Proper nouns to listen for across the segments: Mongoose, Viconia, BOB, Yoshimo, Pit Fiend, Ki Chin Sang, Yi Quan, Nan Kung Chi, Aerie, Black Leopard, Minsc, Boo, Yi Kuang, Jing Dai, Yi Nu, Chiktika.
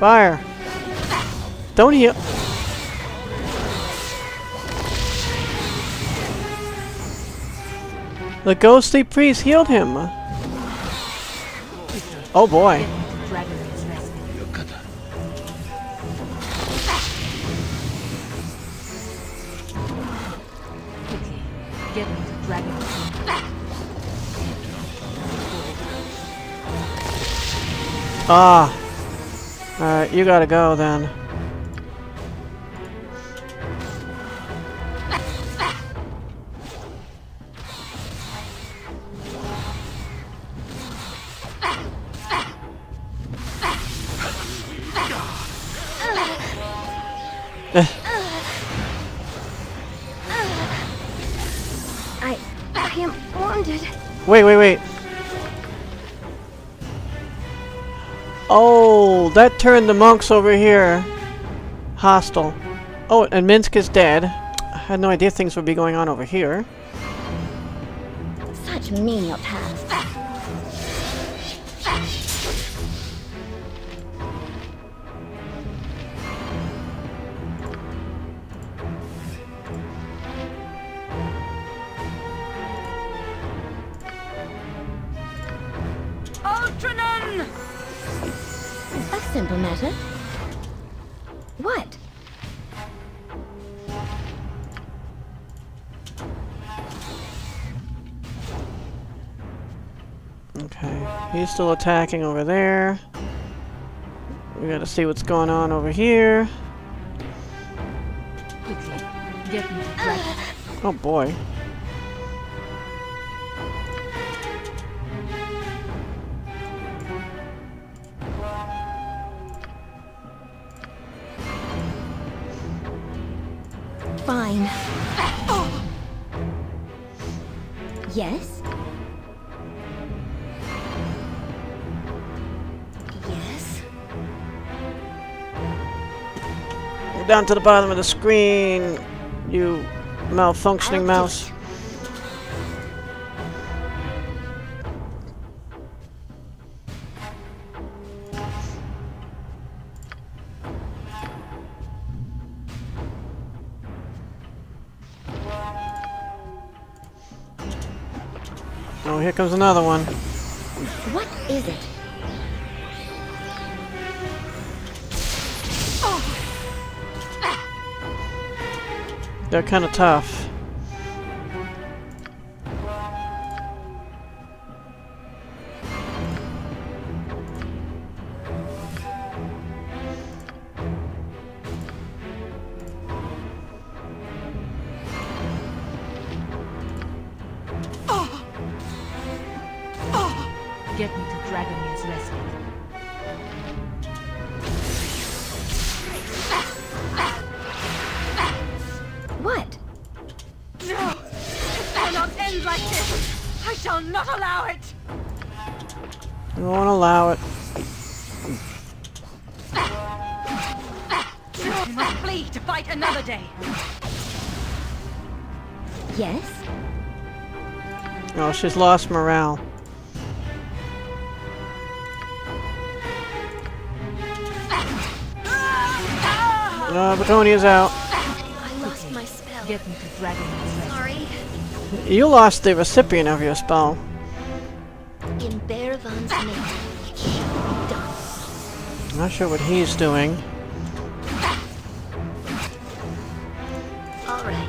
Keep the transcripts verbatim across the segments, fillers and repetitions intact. Fire! Don't heal. The ghostly priest healed him. Oh boy. Ah. Alright, you gotta go then. I, I am wounded. Wait, wait, wait. Oh, that turned the monks over here hostile. Oh, and Minsc is dead. I had no idea things would be going on over here. Such menial tasks. Simple matter. What? Okay, he's still attacking over there. We gotta see what's going on over here. Quickly, get me right. Oh boy. Fine. Oh. Yes. Yes. We're down to the bottom of the screen, you malfunctioning mouse. Oh, here comes another one. What is it? Oh. They're kind of tough. Get me to Dragonia's rescue. What? No! It cannot end like this! I shall not allow it! I won't allow it. You must flee to fight another day! Yes? Oh, she's lost morale. Uh, Viconia's out. I lost my spell. Get me to Dragon's. Sorry. You lost the recipient of your spell. In Berevan's name, it should be done. Not sure what he's doing. All right.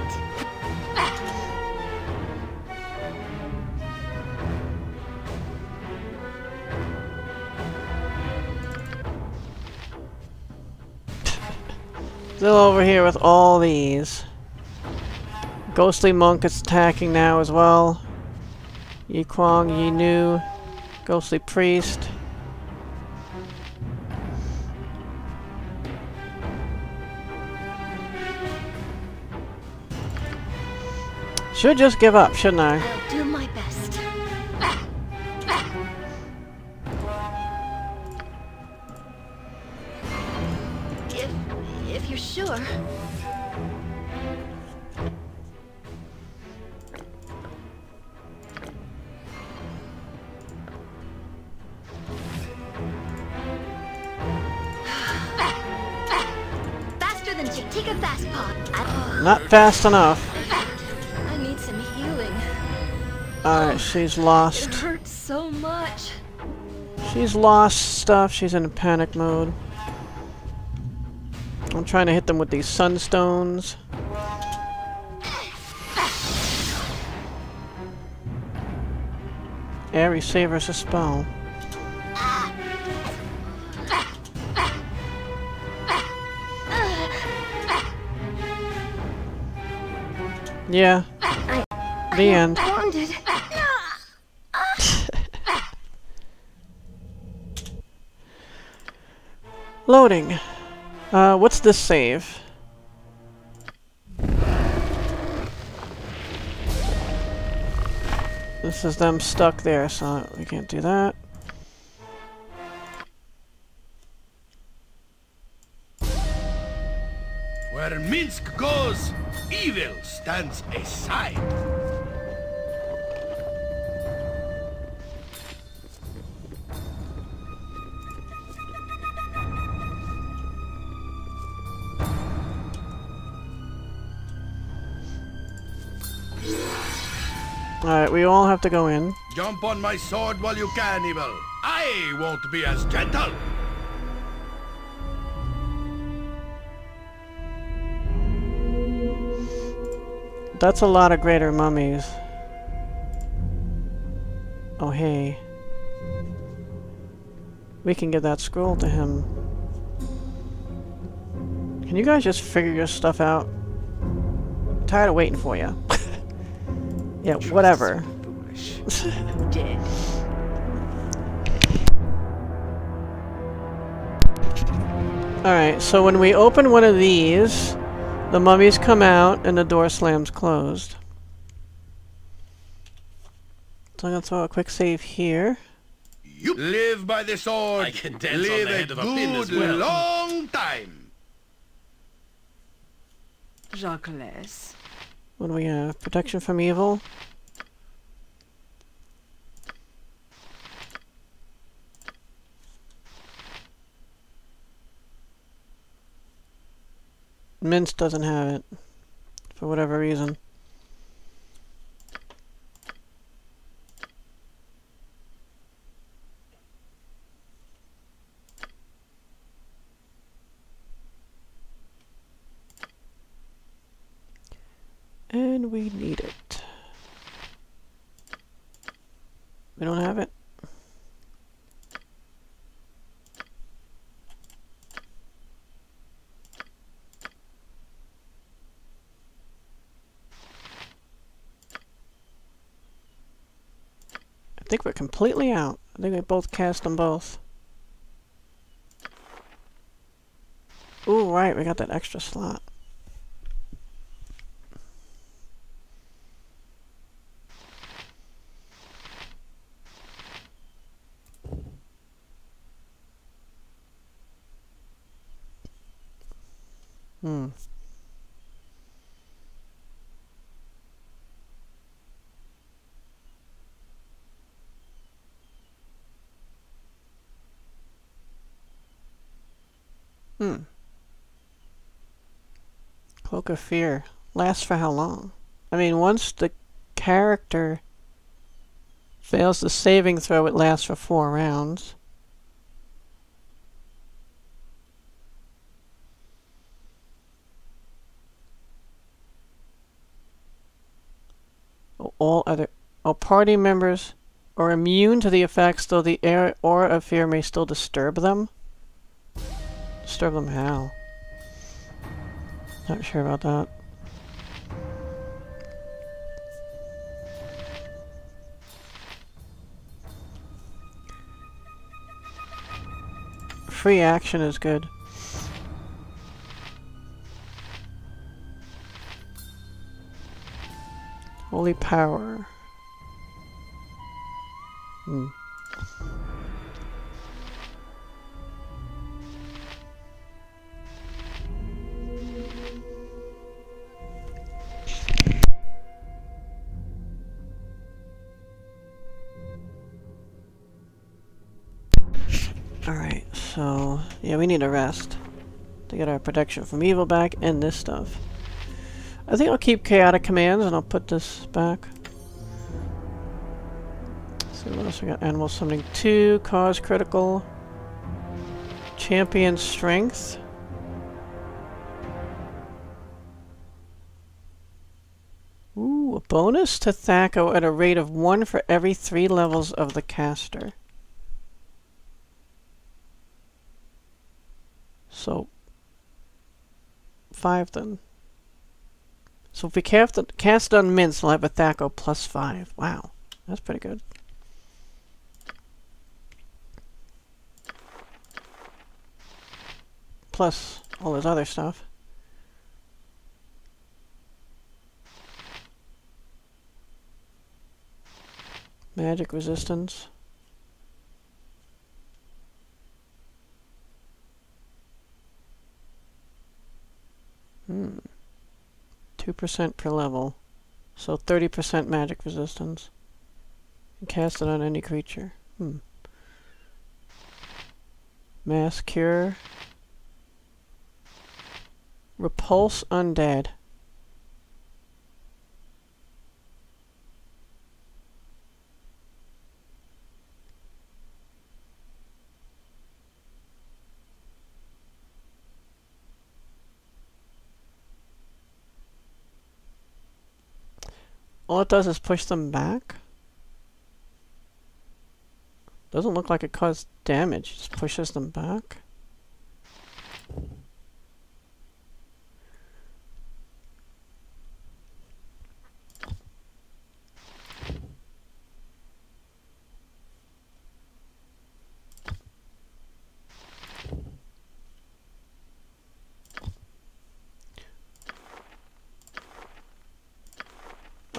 Still over here with all these. Ghostly monk is attacking now as well. Yi Kuang, Yi Nu, ghostly priest. Should just give up, shouldn't I? I'll do my best. If you're sure. fast, Pa. Not fast enough. I need some healing. Alright, she's lost. It hurts so much. She's lost stuff. She's in a panic mode. I'm trying to hit them with these sunstones. Aerie, save us a spell. Yeah. The end. Loading. Uh, what's this save? This is them stuck there, so we can't do that. Where Minsc goes, evil stands aside. Alright, we all have to go in. Jump on my sword while you can, evil. I won't be as gentle. That's a lot of greater mummies. Oh, hey. We can give that scroll to him. Can you guys just figure your stuff out? I'm tired of waiting for you. Yeah, whatever. Dead. Alright, so when we open one of these, the mummies come out and the door slams closed. So I'm gonna throw a quick save here. You live by the sword. I can dance live on the head of a pin as well. Long time. Jacques. What do we have? Protection from evil? Minsc doesn't have it. For whatever reason. And we need it. We don't have it. I think we're completely out. I think we both cast them both. Ooh, right, we got that extra slot. Hmm. Hmm. Cloak of Fear. Lasts for how long? I mean, once the character fails the saving throw, it lasts for four rounds. All other all party members are immune to the effects, though the aura of fear may still disturb them. Disturb them how? Not sure about that. Free action is good. Holy power. Hmm. All right, so yeah, we need a rest. to get our protection from evil back and this stuff. I think I'll keep chaotic commands and I'll put this back. Let's see what else we got. Animal summoning two, cause critical, champion strength. Ooh, a bonus to T H A C zero at a rate of one for every three levels of the caster. So, five then. So if we cast, cast on Minsc, we'll have a T H A C zero plus five. Wow, that's pretty good. Plus all this other stuff. Magic resistance. Hmm. two percent per level. So thirty percent magic resistance. And cast it on any creature. Hmm. Mass cure. Repulse undead. All it does is push them back. Doesn't look like it caused damage, it just pushes them back.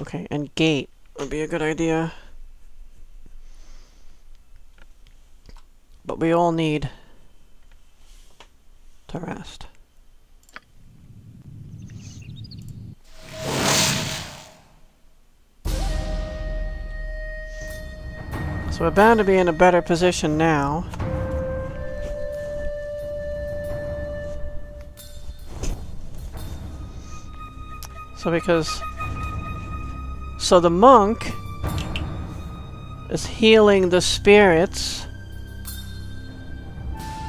Okay, and gate would be a good idea. But we all need to rest. So we're bound to be in a better position now. So because... So the monk is healing the spirits.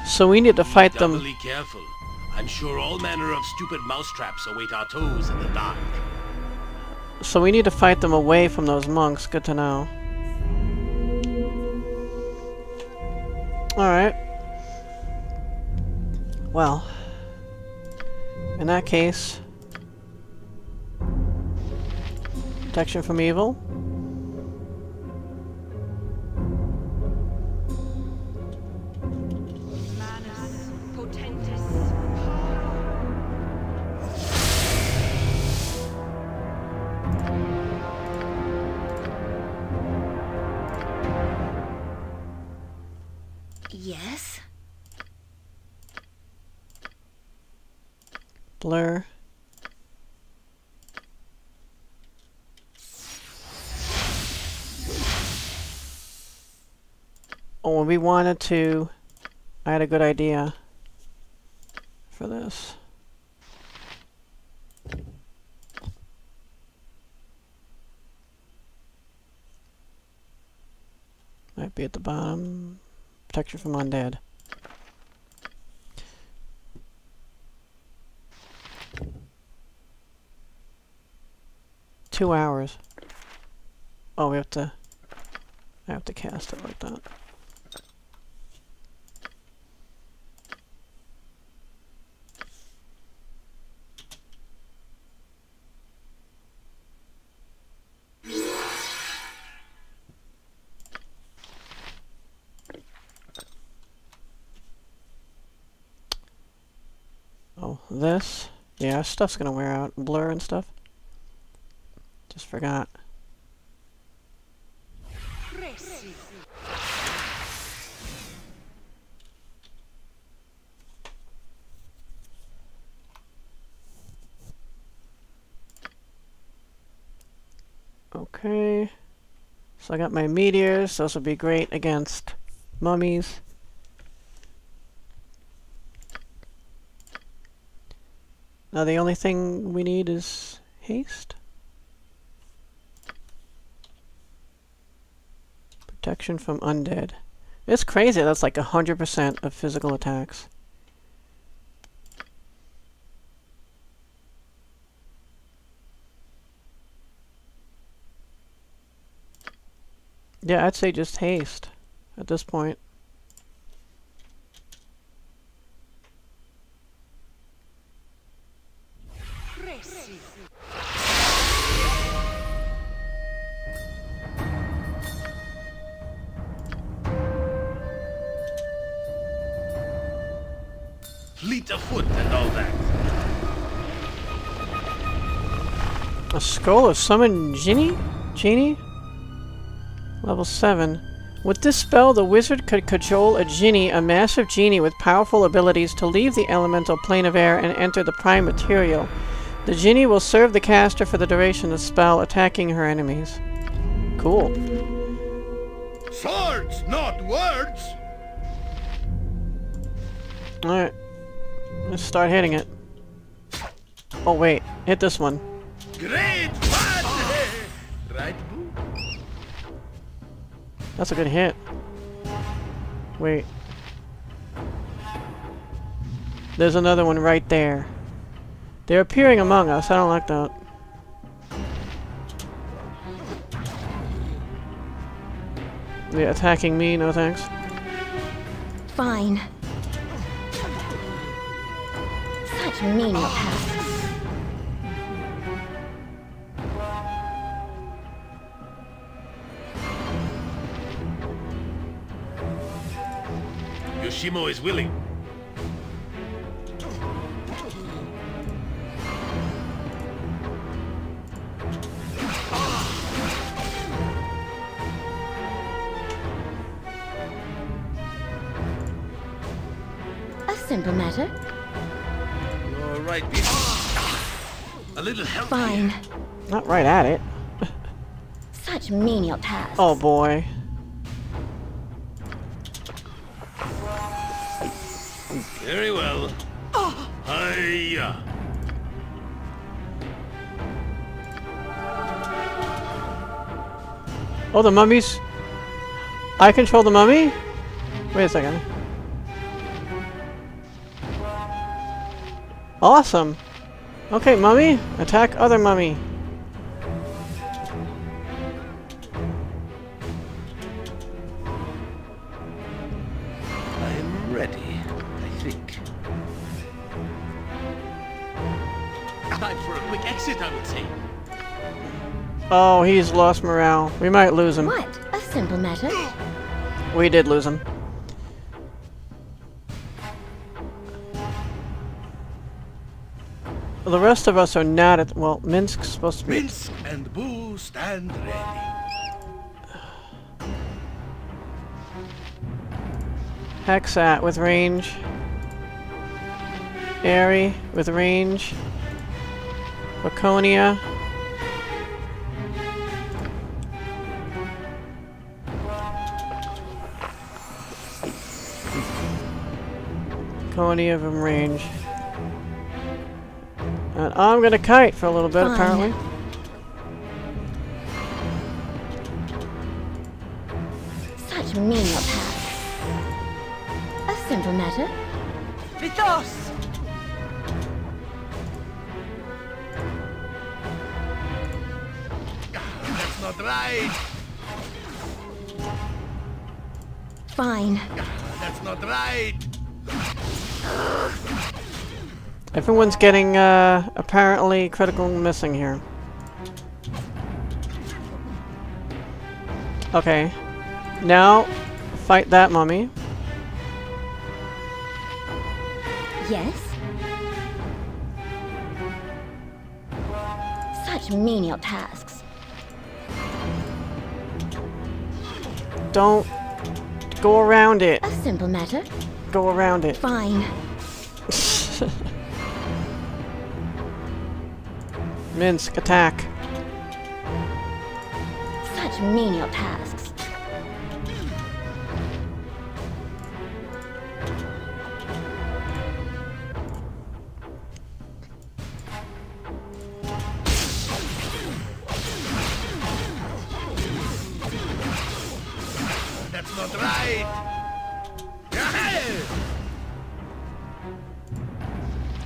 So we need to fight them. Doubly careful. I'm sure all manner of stupid mousetraps await our toes in the dark. So we need to fight them away from those monks. Good to know. Alright. Well. In that case... Protection from evil. Manus potentis. Yes. Blur. Oh, and we wanted to... I had a good idea for this. Might be at the bottom. Protection from undead. Two hours. Oh, we have to... I have to cast it like that. This. Yeah, stuff's gonna wear out. Blur and stuff. Just forgot. Okay. So I got my meteors. Those would be great against mummies. Now the only thing we need is haste. Protection from undead. It's crazy, that's like one hundred percent of physical attacks. Yeah, I'd say just haste at this point. Fleet of foot and all that. A skull of summon genie? Genie? Level seven. With this spell, the wizard could cajole a genie, a massive genie with powerful abilities, to leave the elemental plane of air and enter the prime material. The genie will serve the caster for the duration of the spell, attacking her enemies. Cool. Swords, not words! Alright. Let's start hitting it. Oh wait, hit this one. Great one! Right, Boo? That's a good hit. Wait. There's another one right there. They're appearing among us. I don't like that. They're attacking me, no thanks. Fine. Such mean pass. Yoshimo is willing. A simple matter. All right, a little help. Fine. Here. Not right at it. Such menial tasks. Oh boy. Very well. Oh. Hiya. Oh, the mummies. I control the mummy? Wait a second. Awesome. Okay, mummy. Attack other mummy. Oh, he's lost morale. We might lose him. What? A simple matter. We did lose him. The rest of us are not at... Well, Minsk's supposed to be... Minsc and Boo stand ready. Hexat with range. Aerie with range. Viconia. Viconia of range. And I'm gonna kite for a little bit, Fine. apparently. Such menial path. A simple matter. Vithos! That's not right! Fine. That's not right! Everyone's getting, uh, apparently critical missing here. Okay. Now, fight that mummy. Yes? Such menial tasks. Don't go around it. A simple matter. Go around it. Fine. Minsc, attack. Such menial tasks. That's not right.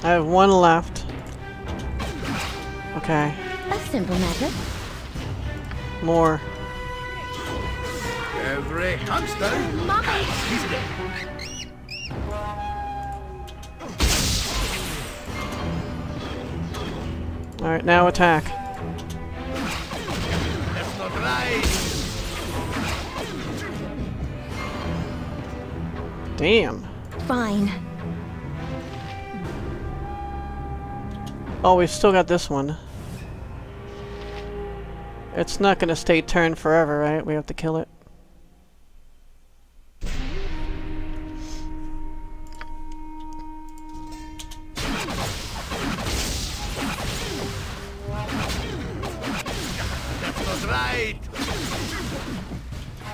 I have one left. Okay. A simple matter. More. Every hamster has his day. All right, now attack. That's not right. Damn. Fine. Oh, we've still got this one. It's not going to stay turned forever, right? We have to kill it.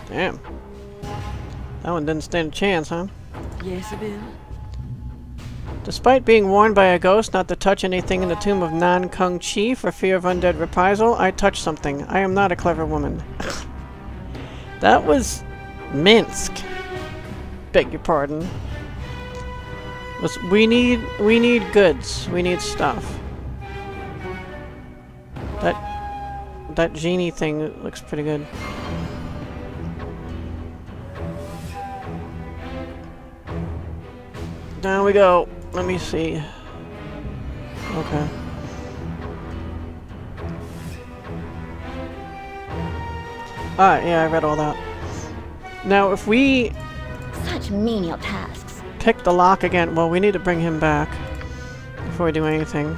Damn. That one didn't stand a chance, huh? Yes, it will. Despite being warned by a ghost not to touch anything in the tomb of Nan Kung Chi for fear of undead reprisal, I touched something. I am not a clever woman. That was Minsc. Beg your pardon. Was we need we need goods. We need stuff. That that genie thing looks pretty good. Down we go. Let me see. Okay. Ah, yeah, I read all that. Now, if we such menial tasks. Pick the lock again. Well, we need to bring him back before we do anything.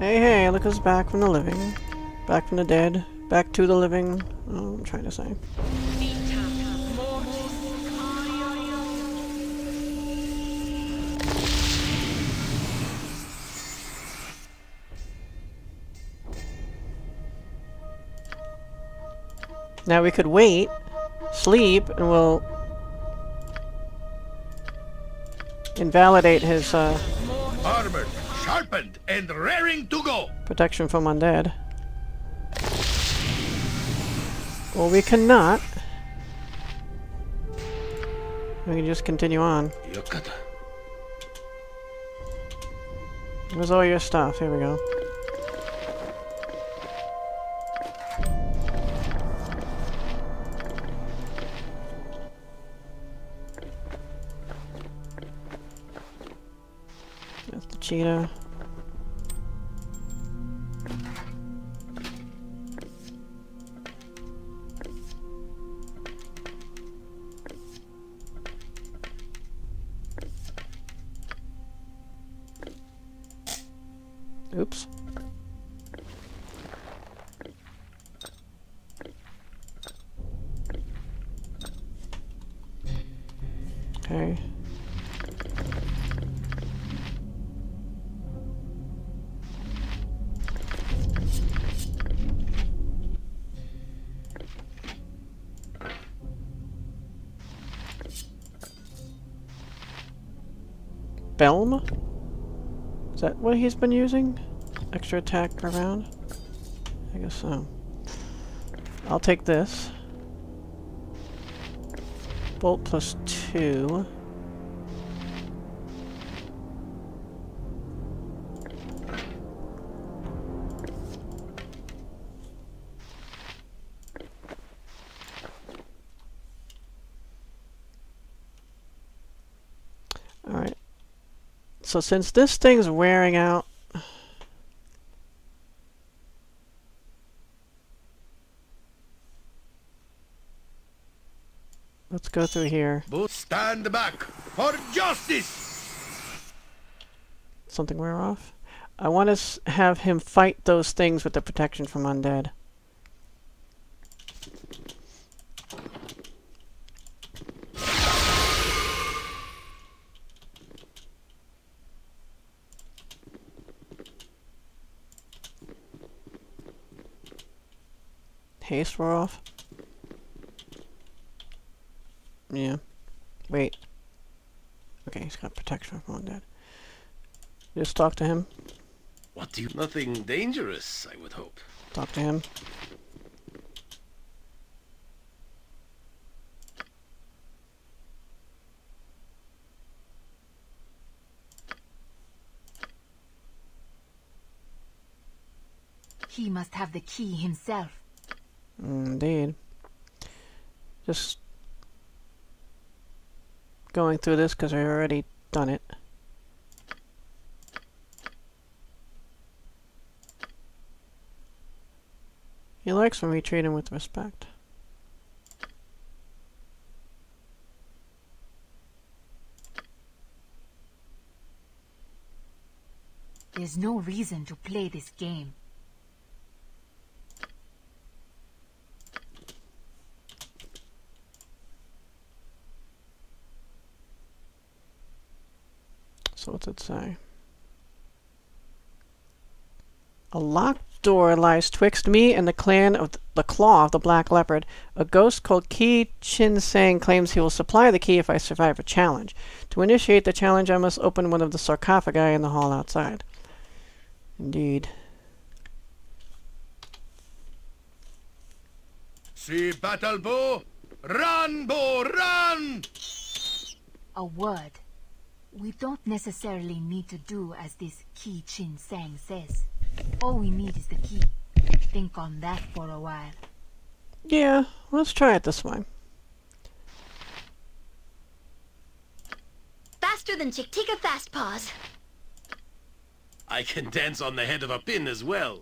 Hey, hey, look who's back from the living. Back from the dead. Back to the living. Oh, I'm trying to say. Now we could wait, sleep, and we'll invalidate his, uh... armored, sharpened, and raring to go. Protection from undead. Well, we cannot. We can just continue on. Where's all your stuff? Here we go. That's the cheetah. Oops. Okay. Belm? Is that what he's been using? Extra attack around? I guess so. I'll take this. Bolt plus two. Alright. So since this thing's wearing out, let's go through here. Stand back for justice. Something we're off. I want to s have him fight those things with the protection from undead. Haste, we're off. Yeah. Wait. Okay, he's got protection from that. Just talk to him. What do you... Nothing dangerous, I would hope. Talk to him. He must have the key himself. Indeed. Just going through this because I've already done it. He likes when we treat him with respect. There's no reason to play this game. So what's it say? A locked door lies twixt me and the clan of the claw of the Black Leopard. A ghost called Ki Chin Sang claims he will supply the key if I survive a challenge. To initiate the challenge, I must open one of the sarcophagi in the hall outside. Indeed. See battle, Boo! Run, Boo! Run! A word. We don't necessarily need to do as this Ki Chin Sang says. All we need is the key. Think on that for a while. Yeah, let's try it this way. Faster than Chiktika fast paws. I can dance on the head of a pin as well.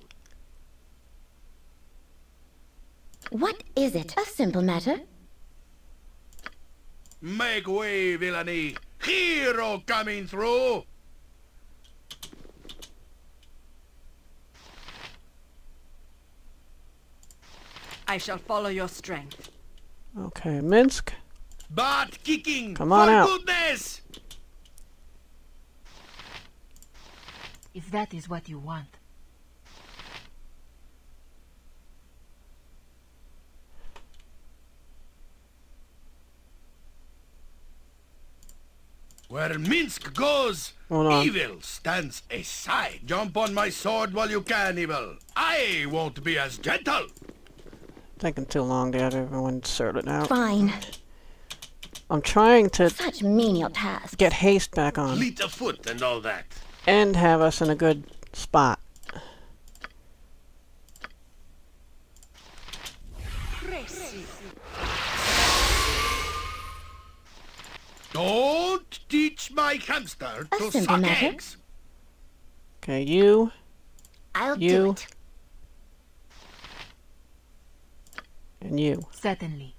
What is it? A simple matter. Make way, villainy! Hero coming through! I shall follow your strength. Okay, Minsc. Butt kicking! Come on out! For goodness! If that is what you want. Where Minsc goes, evil stands aside. Jump on my sword while you can, evil. I won't be as gentle. Taking too long to have everyone sorted out. Fine. I'm trying to such menial tasks. Get haste back on. Fleet of foot and all that. And have us in a good spot. Don't teach my hamster to suck eggs. Okay, you. I'll you, do it. And you. Certainly.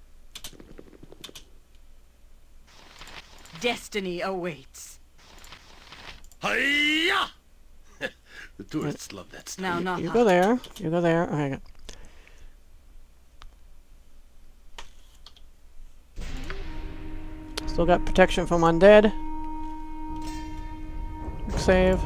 Destiny awaits. Hiya! The tourists love that stuff. Now, not you hot. Go there. You go there. Okay. Good. Still got protection from undead. Save.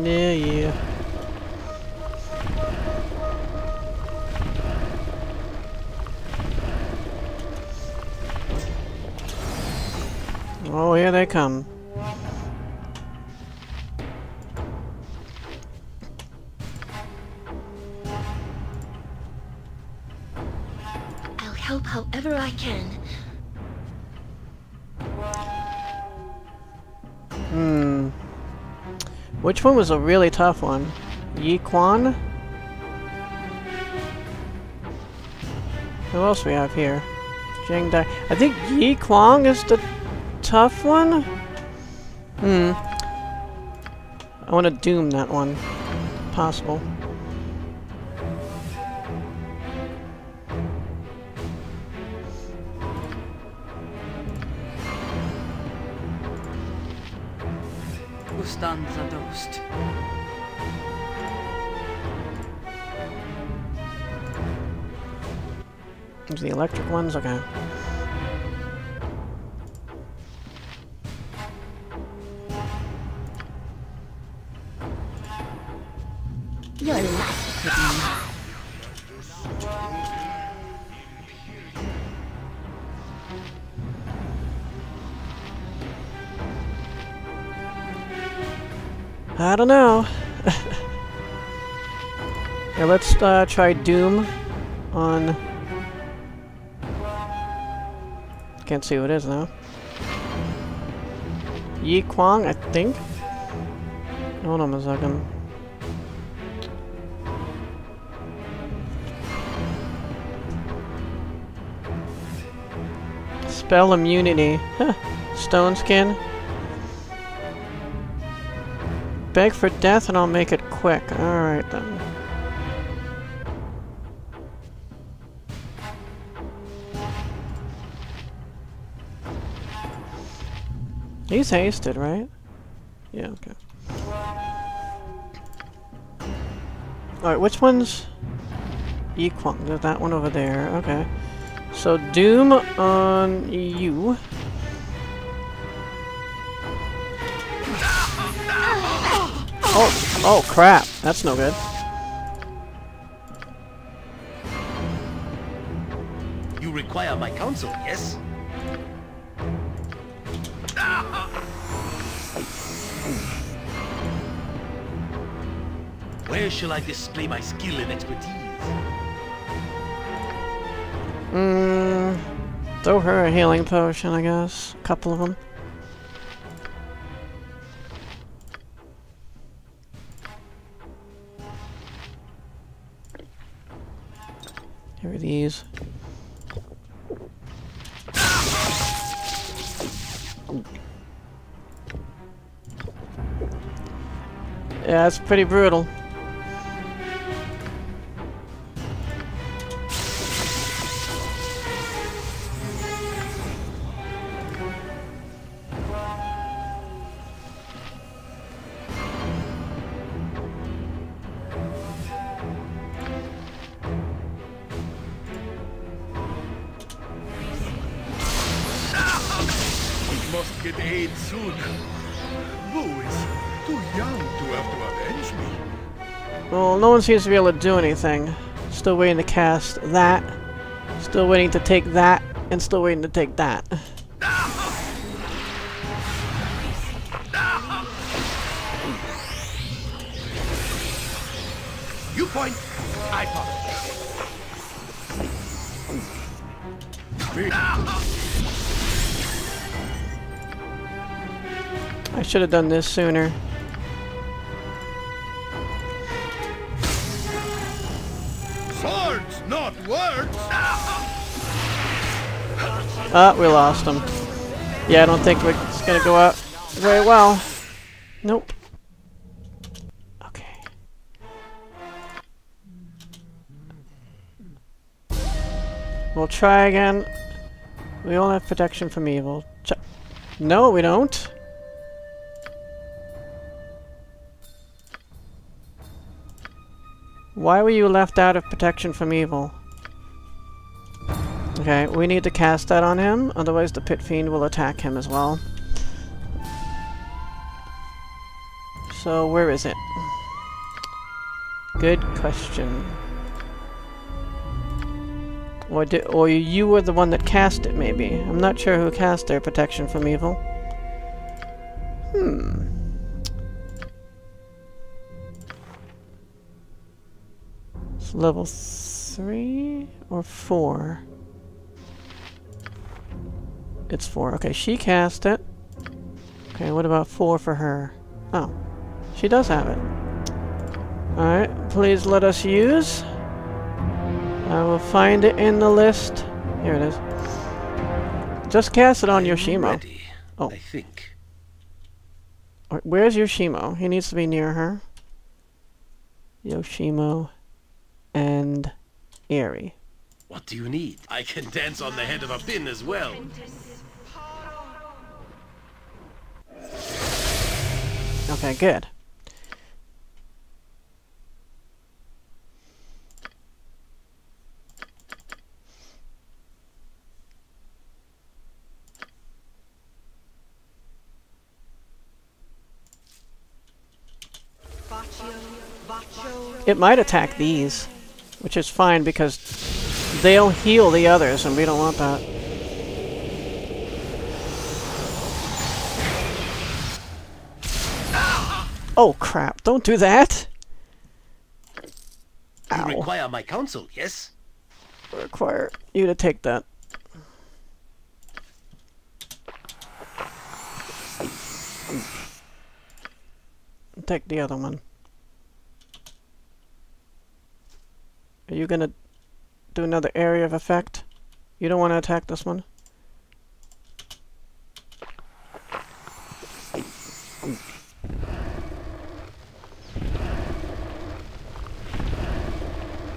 Yeah, yeah. Oh, here they come. I'll help however I can. Hmm. Which one was a really tough one? Yi Quan? Who else we have here? Jing Dai. I think Yi Kuang is the tough one? Hmm. I want to doom that one. Possible. Ustanza dost. Those are the electric ones? Okay. Your life is mine. I don't know. Yeah, let's uh, try Doom on... Can't see who it is now. Yi Kuang, I think? Hold on a second. Spell immunity. Huh. Stone skin. Beg for death and I'll make it quick. Alright then. He's hasted, right? Yeah, okay. Alright, which one's... Yi Kuang? There's that one over there. Okay. So, Doom on you. Oh, oh crap. That's no good. You require my counsel, yes? Where shall I display my skill and expertise? Mm, throw her a healing potion, I guess. A couple of them. Here are these. Yeah, that's pretty brutal. Must get aid soon. Boo is too young to have to avenge me. Well, no one seems to be able to do anything. Still waiting to cast that. Still waiting to take that. And still waiting to take that. You point, I follow. I should have done this sooner. Swords, not words. Ah, we lost him. Yeah, I don't think we're, it's gonna go out very well. Nope. Okay. We'll try again. We all have protection from evil. Ch no, we don't. Why were you left out of protection from evil? Okay, we need to cast that on him, otherwise the Pit Fiend will attack him as well. So, where is it? Good question. Or, did, or you were the one that cast it, maybe. I'm not sure who cast their protection from evil. Hmm. Level three or four? It's four. Okay, she cast it. Okay, what about four for her? Oh, she does have it. Alright, please let us use. I will find it in the list. Here it is. Just cast it on Yoshimo. Ready, oh. I think. Right, where's Yoshimo? He needs to be near her. Yoshimo. And Aerie. What do you need? I can dance on the head of a pin as well. Okay, good. It might attack these, which is fine because they'll heal the others and we don't want that. Oh crap, don't do that! Ow. You require my counsel, yes? I require you to take that. Take the other one. Are you gonna do another area of effect? You don't want to attack this one?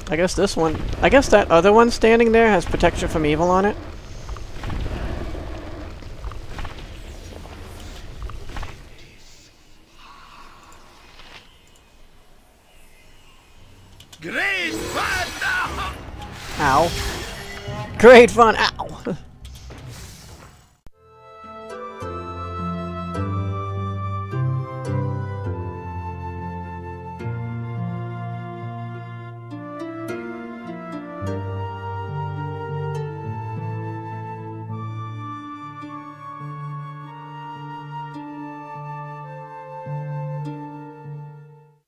I guess this one... I guess that other one standing there has protection from evil on it. Great fun! Ow. Great fun! Ow!